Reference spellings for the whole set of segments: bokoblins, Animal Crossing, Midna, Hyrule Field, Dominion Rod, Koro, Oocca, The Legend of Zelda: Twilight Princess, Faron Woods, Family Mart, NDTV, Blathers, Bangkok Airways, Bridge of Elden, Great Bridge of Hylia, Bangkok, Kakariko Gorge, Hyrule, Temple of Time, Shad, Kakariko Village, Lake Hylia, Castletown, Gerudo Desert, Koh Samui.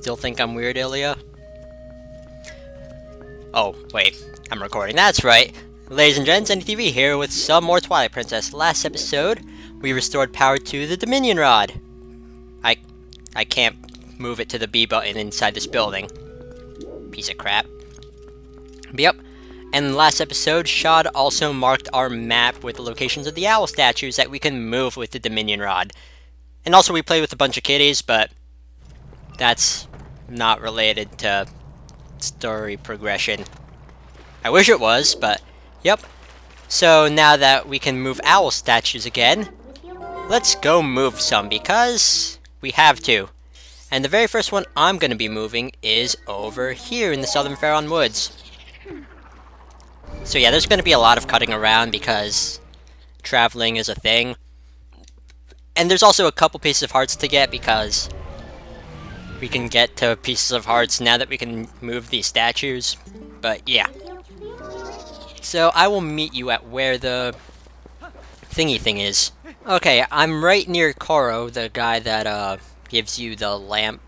Still think I'm weird, Ilya? Oh, wait. I'm recording. That's right. Ladies and gents, NDTV here with some more Twilight Princess. Last episode, we restored power to the Dominion Rod. I can't move it to the B button inside this building. Piece of crap. But yep. And in the last episode, Shad also marked our map with the locations of the owl statues that we can move with the Dominion Rod. And also we played with a bunch of kitties, but that's not related to story progression. I wish it was, but yep. So now that we can move owl statues again, let's go move some because we have to. And the very first one I'm going to be moving is over here in the southern Faron Woods. So yeah, there's going to be a lot of cutting around because traveling is a thing. And there's also a couple pieces of hearts to get because we can get to pieces of hearts now that we can move these statues. But yeah. So I will meet you at where the thingy thing is. Okay, I'm right near Koro, the guy that gives you the lamp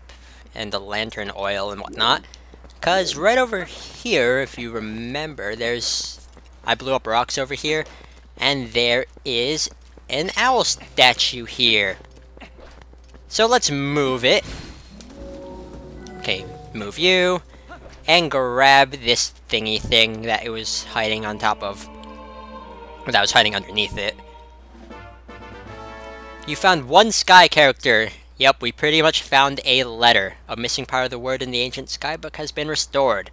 and the lantern oil and whatnot. Because right over here, if you remember, I blew up rocks over here, and there is an owl statue here. So let's move it. Okay, move you, and grab this thingy thing that it was hiding on top of. Or that was hiding underneath it. You found one sky character. Yep, we pretty much found a letter. A missing part of the word in the ancient skybook has been restored.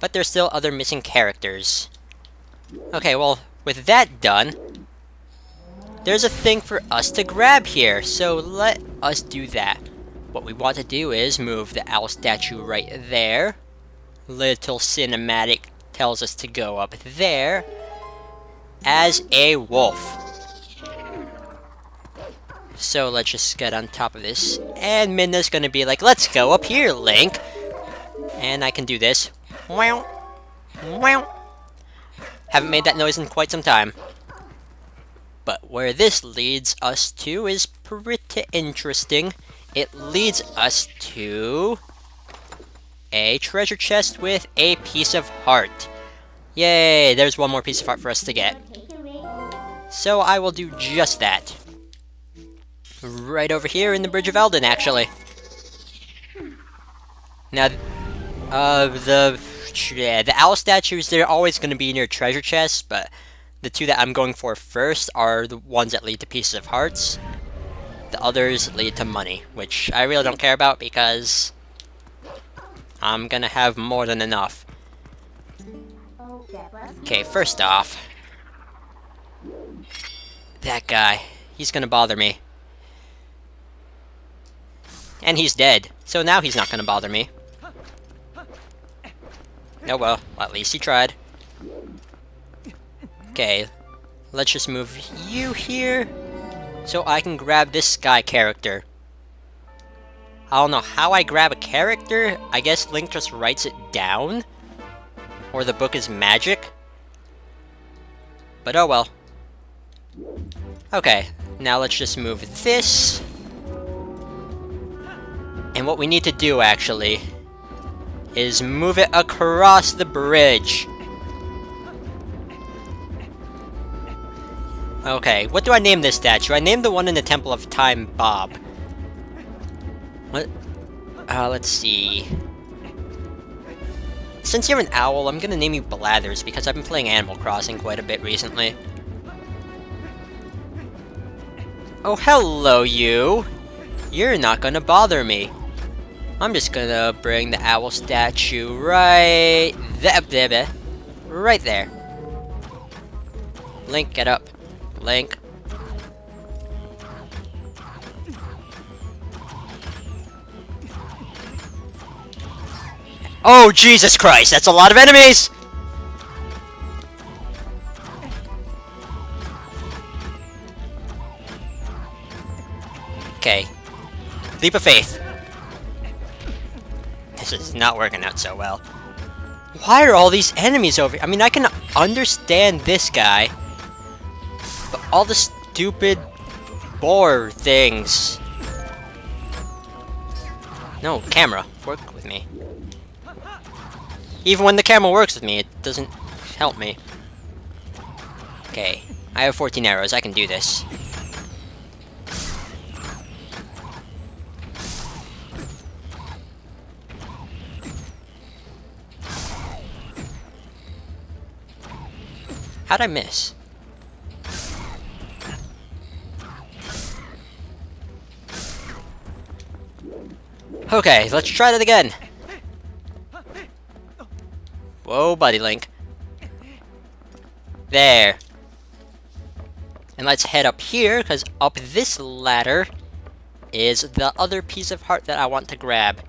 But there's still other missing characters. Okay, well, with that done, there's a thing for us to grab here, so let us do that. What we want to do is move the owl statue right there. Little cinematic tells us to go up there as a wolf. So let's just get on top of this, and Midna's gonna be like, let's go up here, Link! And I can do this. Wow, wow. Haven't made that noise in quite some time. But where this leads us to is pretty interesting. It leads us to a treasure chest with a piece of heart. Yay, there's one more piece of heart for us to get. So I will do just that. Right over here in the Bridge of Elden, actually. Now, the owl statues, they're always going to be near treasure chests, but the two that I'm going for first are the ones that lead to pieces of hearts. The others lead to money, which I really don't care about because I'm going to have more than enough. Okay, first off, that guy, he's going to bother me. And he's dead, so now he's not gonna bother me. Oh well, at least he tried. Okay, let's just move you here, so I can grab this sky character. I don't know how I grab a character, I guess Link just writes it down? Or the book is magic? But oh well. Okay, now let's just move this. And what we need to do, actually, is move it across the bridge. Okay, what do I name this statue? I named the one in the Temple of Time Bob. What? Let's see. Since you're an owl, I'm gonna name you Blathers, because I've been playing Animal Crossing quite a bit recently. Oh, hello, you! You're not gonna bother me. I'm just gonna bring the owl statue right there. Right there. Link, get up. Link. Oh, Jesus Christ, that's a lot of enemies! Okay. Leap of faith. This is not working out so well. Why are all these enemies over here? I mean, I can understand this guy. But all the stupid boar things. No, camera, work with me. Even when the camera works with me, it doesn't help me. Okay, I have 14 arrows, I can do this. How'd I miss? Okay, let's try that again. Whoa, buddy Link. There. And let's head up here, because up this ladder is the other piece of heart that I want to grab.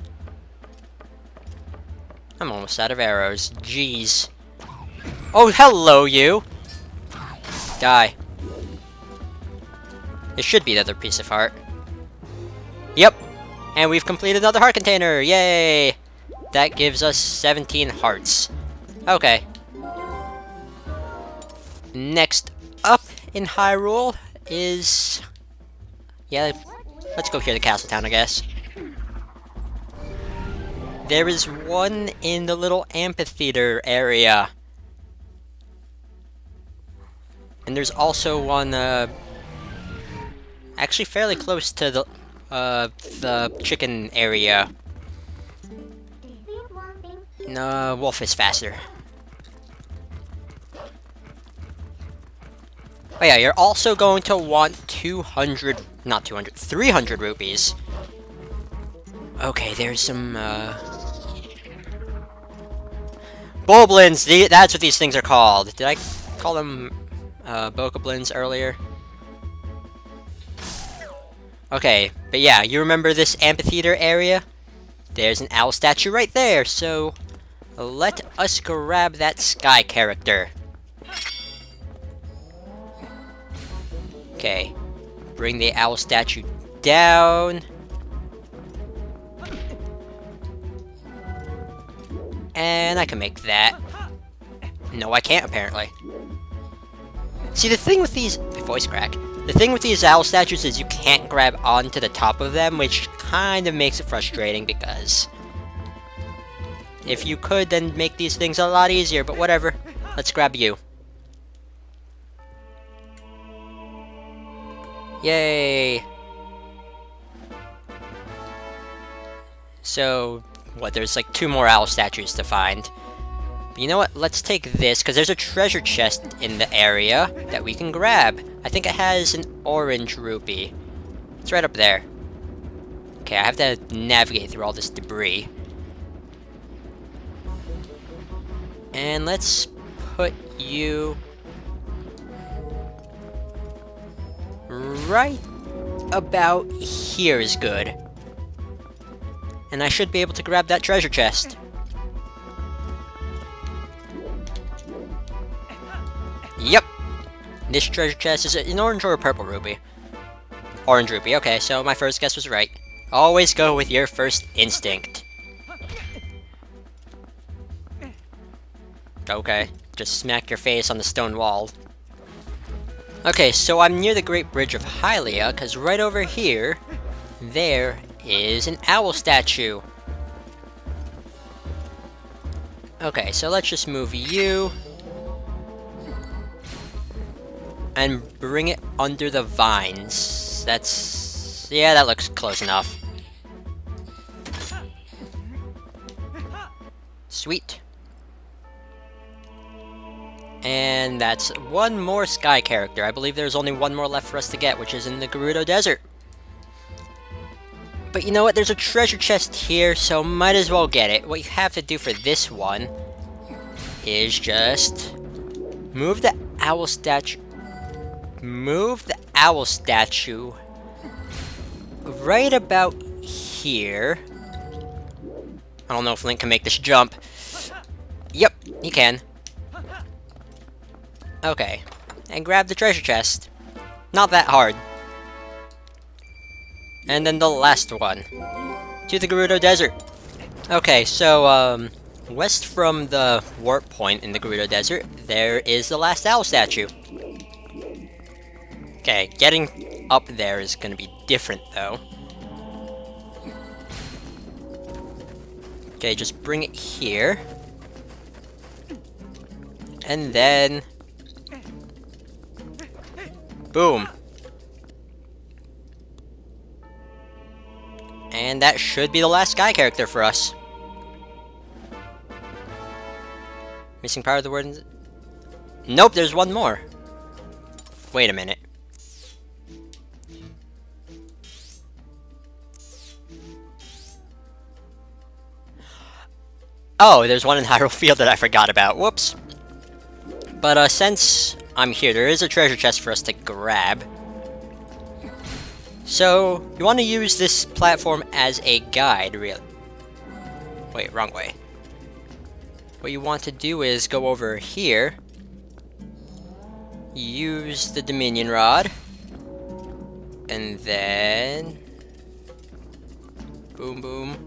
I'm almost out of arrows. Jeez. Oh, hello, you! Die. It should be the other piece of heart. Yep. And we've completed another heart container! Yay! That gives us 17 hearts. Okay. Next up in Hyrule is... yeah, let's go here to Castletown, I guess. There is one in the little amphitheater area. And there's also one, actually fairly close to the chicken area. No, wolf is faster. Oh yeah, you're also going to want 300 rupees. Okay, there's some, bokoblins! That's what these things are called! Did I call them, bokoblins earlier? Okay, but yeah, you remember this amphitheater area? There's an owl statue right there, so let us grab that sky character. Okay, bring the owl statue down. And I can make that. No, I can't, apparently. See, the thing with these... voice crack. The thing with these owl statues is you can't grab onto the top of them, which kind of makes it frustrating, because if you could, then make these things a lot easier, but whatever. Let's grab you. Yay! So, what, there's like 2 more owl statues to find. You know what, let's take this, because there's a treasure chest in the area that we can grab. I think it has an orange rupee. It's right up there. Okay, I have to navigate through all this debris. And let's put you... right about here is good. And I should be able to grab that treasure chest. Yep! This treasure chest is an orange or a purple ruby. Orange ruby, okay, so my first guess was right. Always go with your first instinct. Okay, just smack your face on the stone wall. Okay, so I'm near the Great Bridge of Hylia, because right over here, there is an owl statue. Okay, so let's just move you... and bring it under the vines. That's... yeah, that looks close enough. Sweet. And that's one more sky character. I believe there's only one more left for us to get, which is in the Gerudo Desert. But you know what? There's a treasure chest here, so might as well get it. What you have to do for this one is just move the owl statue... move the owl statue right about here. I don't know if Link can make this jump. Yep, he can. Okay, and grab the treasure chest. Not that hard. And then the last one. To the Gerudo Desert. Okay, so, west from the warp point in the Gerudo Desert, there is the last owl statue. Okay, getting up there is going to be different, though. Okay, just bring it here. And then... boom. And that should be the last Sky character for us. Missing power of the word... nope, there's one more. Wait a minute. Oh, there's one in Hyrule Field that I forgot about. Whoops. But since I'm here, there is a treasure chest for us to grab. So, you want to use this platform as a guide, really. Wait, wrong way. What you want to do is go over here. Use the Dominion Rod. And then... boom, boom.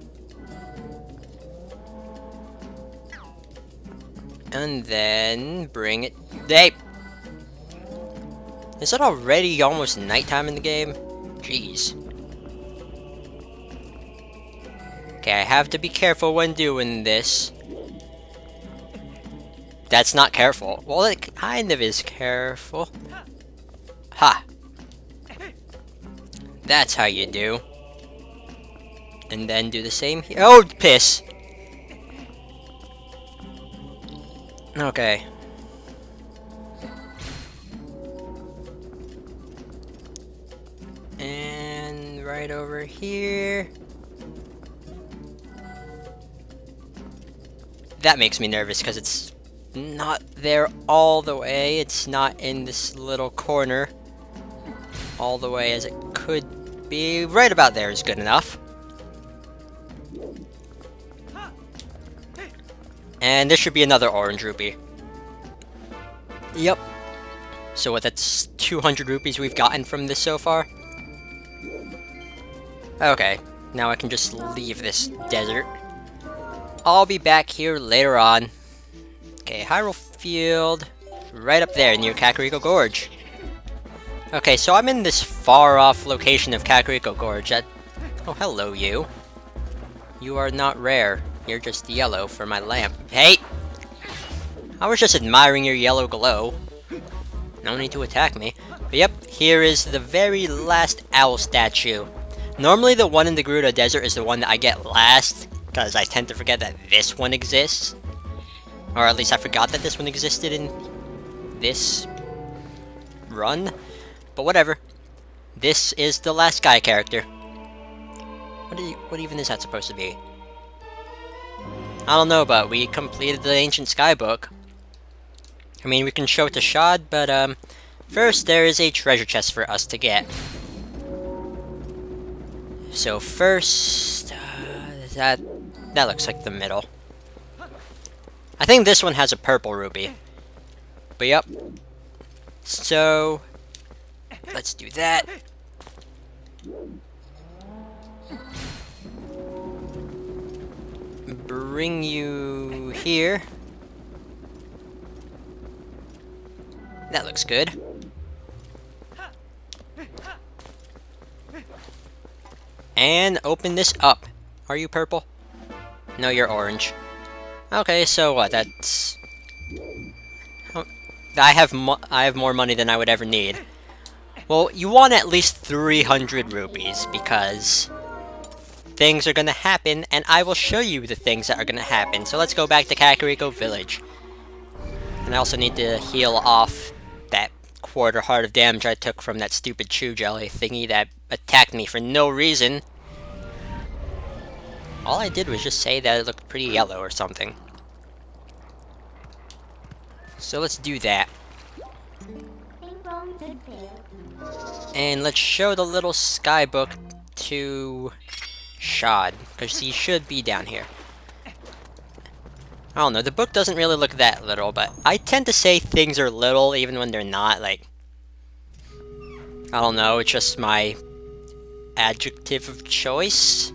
And then bring it. Hey! Is it already almost nighttime in the game? Jeez. Okay, I have to be careful when doing this. That's not careful. Well, it kind of is careful. Ha! That's how you do. And then do the same here. Oh, piss! Okay. And right over here. That makes me nervous because it's not there all the way. It's not in this little corner all the way as it could be. Right about there is good enough. And there should be another orange rupee. Yep. So what, that's 200 rupees we've gotten from this so far. Okay, now I can just leave this desert. I'll be back here later on. Okay, Hyrule Field, right up there near Kakariko Gorge. Okay, so I'm in this far-off location of Kakariko Gorge. Oh, hello you. You are not rare. You're just yellow for my lamp. Hey! I was just admiring your yellow glow. No need to attack me. But yep, here is the very last owl statue. Normally the one in the Gerudo Desert is the one that I get last, because I tend to forget that this one exists. Or at least I forgot that this one existed in this run. But whatever. This is the last Sky character. What even is that supposed to be? I don't know, but we completed the Ancient Sky book. I mean, we can show it to Shad, but first there is a treasure chest for us to get. So first, that looks like the middle. I think this one has a purple ruby. But yep. So let's do that. Bring you here. That looks good. And open this up. Are you purple? No, you're orange. Okay, so what? That's... I have more money than I would ever need. Well, you want at least 300 rupees because... things are gonna happen, and I will show you the things that are gonna happen. So let's go back to Kakariko Village. And I also need to heal off that quarter heart of damage I took from that stupid chew jelly thingy that attacked me for no reason. All I did was just say that it looked pretty yellow or something. So let's do that. And let's show the little sky book to... Shad, because he should be down here. I don't know, the book doesn't really look that little, but I tend to say things are little even when they're not, like... I don't know, it's just my adjective of choice.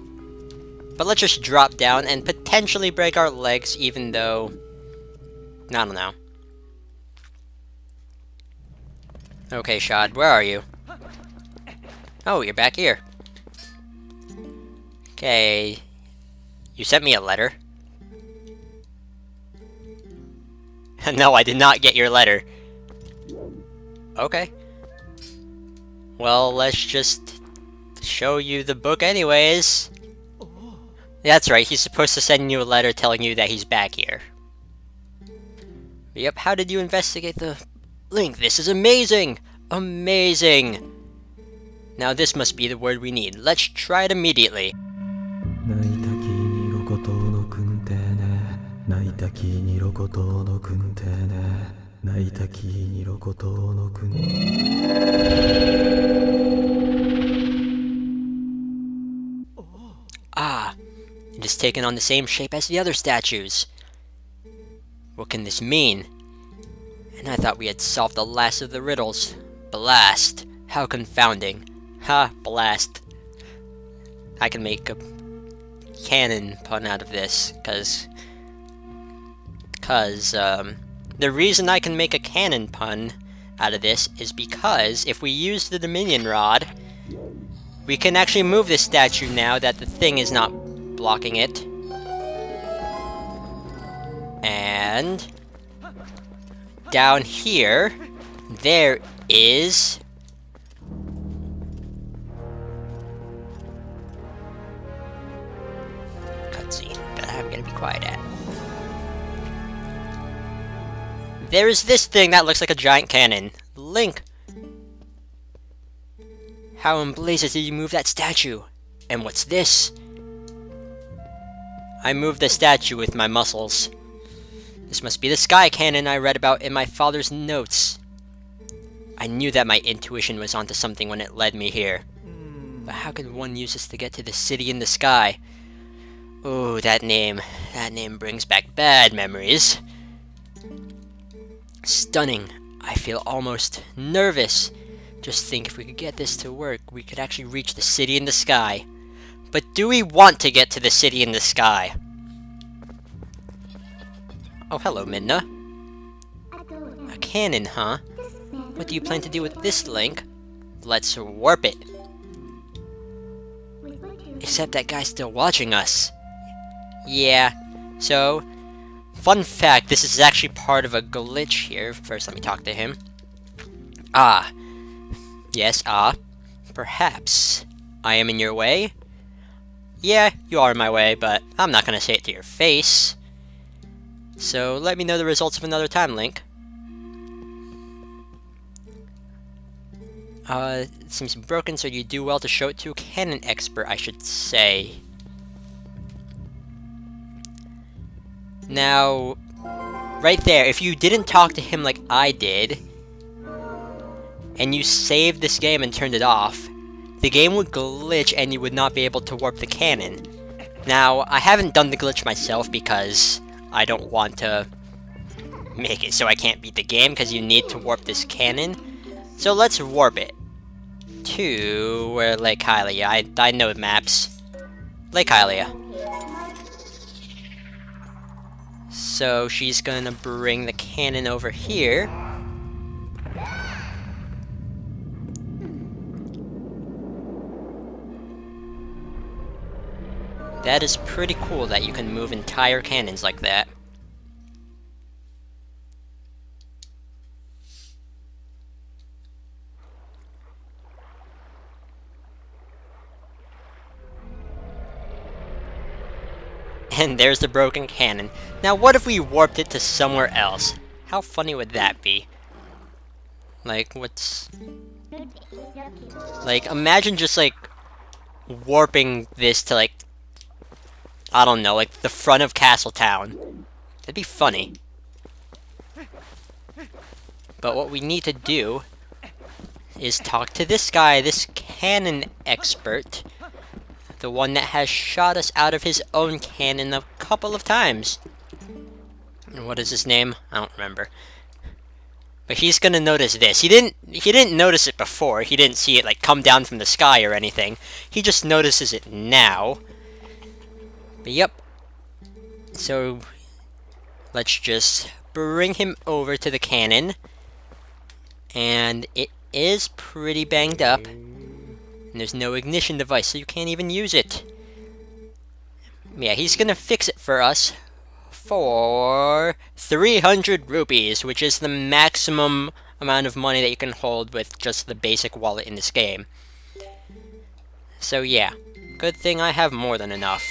But let's just drop down and potentially break our legs even though... I don't know. Okay, Shad, where are you? Oh, you're back here. Okay, you sent me a letter. No, I did not get your letter. Okay. Well, let's just show you the book anyways. That's right, he's supposed to send you a letter telling you that he's back here. Yep, how did you investigate the link? This is amazing! Amazing! Now this must be the word we need. Let's try it immediately. Ah, it has taken on the same shape as the other statues. What can this mean? And I thought we had solved the last of the riddles. Blast! How confounding. Ha, blast. I can make a canon pun out of this, cause the reason I can make a canon pun out of this is because if we use the Dominion Rod, we can actually move this statue now that the thing is not blocking it. And down here, there is cutscene that I'm gonna be quiet at. There is this thing that looks like a giant cannon. Link! How in blazes did you move that statue? And what's this? I moved the statue with my muscles. This must be the sky cannon I read about in my father's notes. I knew that my intuition was onto something when it led me here. But how could one use this to get to the city in the sky? Ooh, that name brings back bad memories. Stunning. I feel almost nervous. Just think, if we could get this to work, we could actually reach the city in the sky. But do we want to get to the city in the sky? Oh, hello, Midna. A cannon, huh? What do you plan to do with this link? Let's warp it. Except that guy's still watching us. Yeah, so... Fun fact, this is actually part of a glitch here. First, let me talk to him. Ah. Yes, ah. Perhaps I am in your way? Yeah, you are in my way, but I'm not gonna say it to your face. So, let me know the results of another time, Link. It seems broken, so you do well to show it to a canon expert, I should say. Now, right there, if you didn't talk to him like I did, and you saved this game and turned it off, the game would glitch and you would not be able to warp the cannon. Now, I haven't done the glitch myself because I don't want to make it so I can't beat the game, because you need to warp this cannon. So let's warp it to where Lake Hylia. I know maps. Lake Hylia. So she's gonna bring the cannon over here. That is pretty cool that you can move entire cannons like that. And there's the broken cannon. Now what if we warped it to somewhere else? How funny would that be? Like, what's... Like, imagine just, like, warping this to, like... I don't know, like, the front of Castletown. That'd be funny. But what we need to do is talk to this guy, this cannon expert. The one that has shot us out of his own cannon a couple of times. What is his name? I don't remember. But he's gonna notice this. He didn't notice it before. He didn't see it, like, come down from the sky or anything. He just notices it now. But yep. So, let's just bring him over to the cannon. And it is pretty banged up. And there's no ignition device, so you can't even use it. Yeah, he's gonna fix it for us for 300 rupees, which is the maximum amount of money that you can hold with just the basic wallet in this game. So yeah, good thing I have more than enough.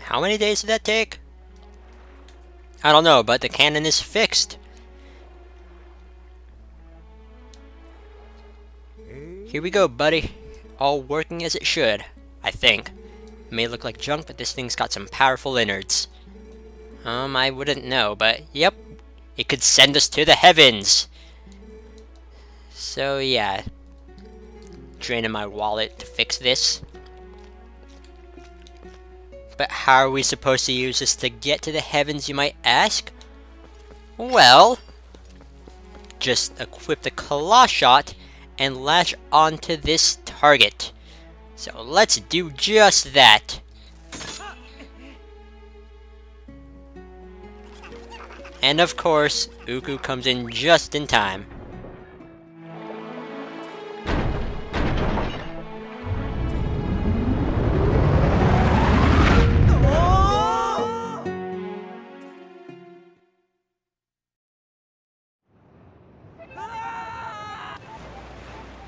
How many days did that take? I don't know, but the cannon is fixed. Here we go, buddy. All working as it should, I think. It may look like junk, but this thing's got some powerful innards. I wouldn't know, but yep. It could send us to the heavens! So yeah. Draining my wallet to fix this. But how are we supposed to use this to get to the heavens, you might ask? Well, just equip the claw shot and latch onto this target. So let's do just that. And of course, Oocca comes in just in time.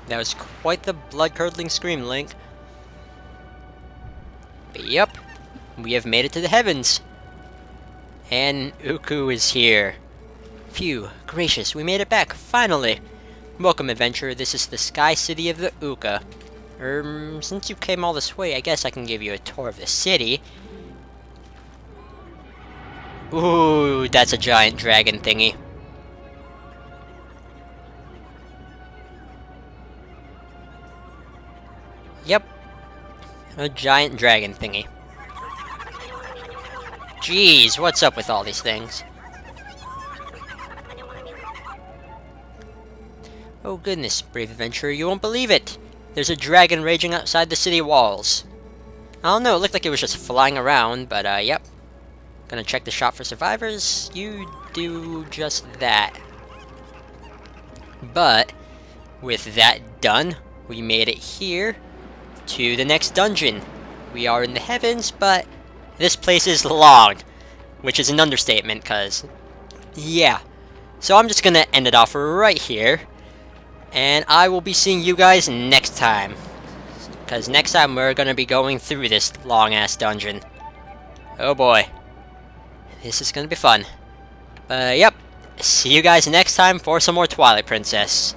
That was quite the blood-curdling scream, Link. But yep, we have made it to the heavens. And Oocca is here. Phew, gracious, we made it back, finally. Welcome, adventurer, this is the Sky City of the Oocca. Since you came all this way, I guess I can give you a tour of the city. Ooh, that's a giant dragon thingy. Yep, a giant dragon thingy. Jeez, what's up with all these things? Oh goodness, brave adventurer, you won't believe it! There's a dragon raging outside the city walls. I don't know, it looked like it was just flying around, but yep. Gonna check the shop for survivors. You do just that. But, with that done, we made it here to the next dungeon. We are in the heavens, but this place is long, which is an understatement, cause yeah. So I'm just gonna end it off right here, and I will be seeing you guys next time, cause next time we're gonna be going through this long ass dungeon. Oh boy, this is gonna be fun. Yep, see you guys next time for some more Twilight Princess.